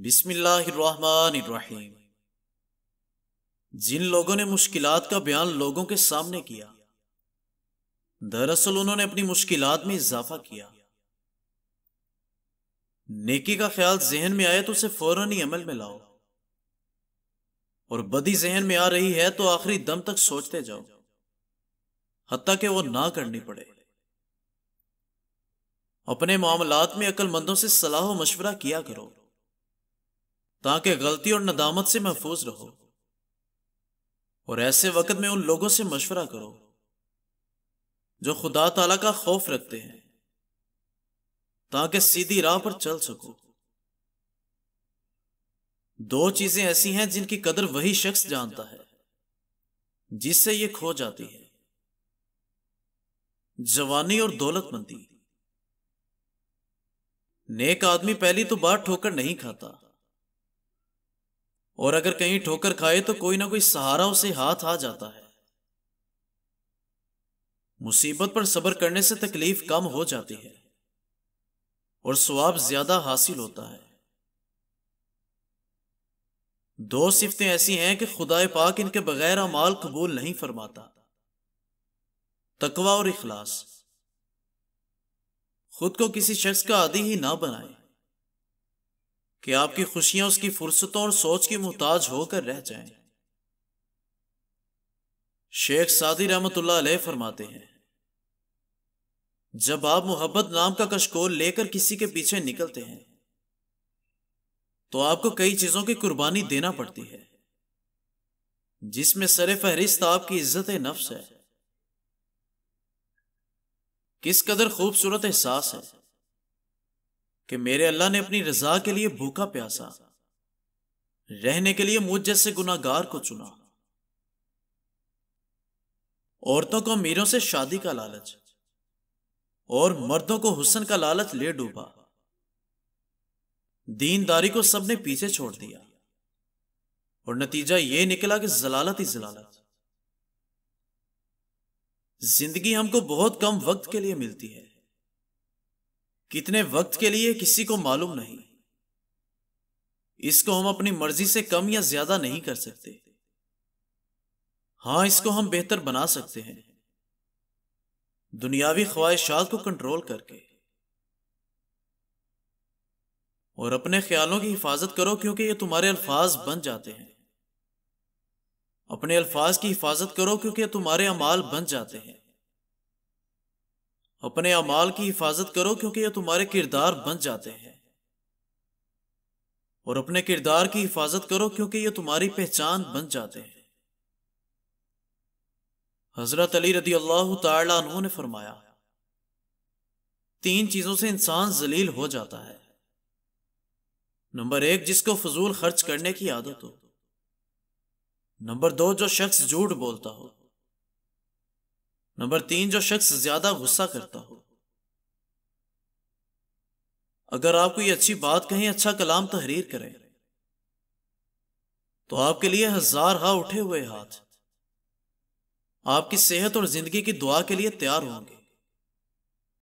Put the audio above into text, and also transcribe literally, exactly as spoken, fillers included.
बिस्मिल्लाहिर्रहमानिर्रहीम। जिन लोगों ने मुश्किलात का बयान लोगों के सामने किया, दरअसल उन्होंने अपनी मुश्किलात में इजाफा किया। नेकी का ख्याल जहन में आए तो उसे फौरन ही अमल में लाओ, और बदी जहन में आ रही है तो आखिरी दम तक सोचते जाओ हत्ता कि वो ना करनी पड़े। अपने मामलात में अक्लमंदों से सलाह मशवरा किया करो ताकि गलती और नदामत से महफूज रहो, और ऐसे वक्त में उन लोगों से मशवरा करो जो खुदा ताला का खौफ रखते हैं ताकि सीधी राह पर चल सको। दो चीजें ऐसी हैं जिनकी कदर वही शख्स जानता है जिससे ये खो जाती है, जवानी और दौलतमंदी। नेक आदमी पहली तो बार ठोकर नहीं खाता, और अगर कहीं ठोकर खाए तो कोई ना कोई सहारा उसे हाथ आ जाता है। मुसीबत पर सब्र करने से तकलीफ कम हो जाती है और सवाब ज्यादा हासिल होता है। दो सिफतें ऐसी हैं कि खुदाए पाक इनके बगैर अमाल कबूल नहीं फरमाता, तकवा और इखलास। खुद को किसी शख्स का आदी ही ना बनाए कि आपकी खुशियां उसकी फुर्सतों और सोच की मुहताज होकर रह जाएं। शेख सादी रहमतुल्लाह अलैह फरमाते हैं, जब आप मोहब्बत नाम का कशकोल लेकर किसी के पीछे निकलते हैं तो आपको कई चीजों की कुर्बानी देना पड़ती है, जिसमें सरे फहरिस्त आपकी इज्जत नफ्स है। किस कदर खूबसूरत एहसास है कि मेरे अल्लाह ने अपनी रजा के लिए भूखा प्यासा रहने के लिए मुझ जैसे गुनाहगार को चुना। औरतों को अमीरों से शादी का लालच और मर्दों को हुस्न का लालच ले डूबा। दीनदारी को सबने पीछे छोड़ दिया और नतीजा यह निकला कि जलालत ही जलालत। जिंदगी हमको बहुत कम वक्त के लिए मिलती है, कितने वक्त के लिए किसी को मालूम नहीं। इसको हम अपनी मर्जी से कम या ज्यादा नहीं कर सकते। हां, इसको हम बेहतर बना सकते हैं दुनियावी ख्वाहिशात को कंट्रोल करके, और अपने ख्यालों की हिफाजत करो क्योंकि ये तुम्हारे अल्फाज बन जाते हैं। अपने अल्फाज की हिफाजत करो क्योंकि तुम्हारे अमाल बन जाते हैं। अपने अमाल की हिफाजत करो क्योंकि ये तुम्हारे किरदार बन जाते हैं, और अपने किरदार की हिफाजत करो क्योंकि ये तुम्हारी पहचान बन जाते हैं। हजरत अली रदी अल्लाह ताला अन्हु ने फरमाया, तीन चीजों से इंसान जलील हो जाता है। नंबर एक, जिसको फजूल खर्च करने की आदत हो। नंबर दो, जो शख्स झूठ बोलता हो। नंबर तीन, जो शख्स ज्यादा गुस्सा करता हो। अगर आप कोई अच्छी बात कहें, अच्छा कलाम तहरीर करें, तो आपके लिए हजार हा उठे हुए हाथ आपकी सेहत और जिंदगी की दुआ के लिए तैयार होंगे।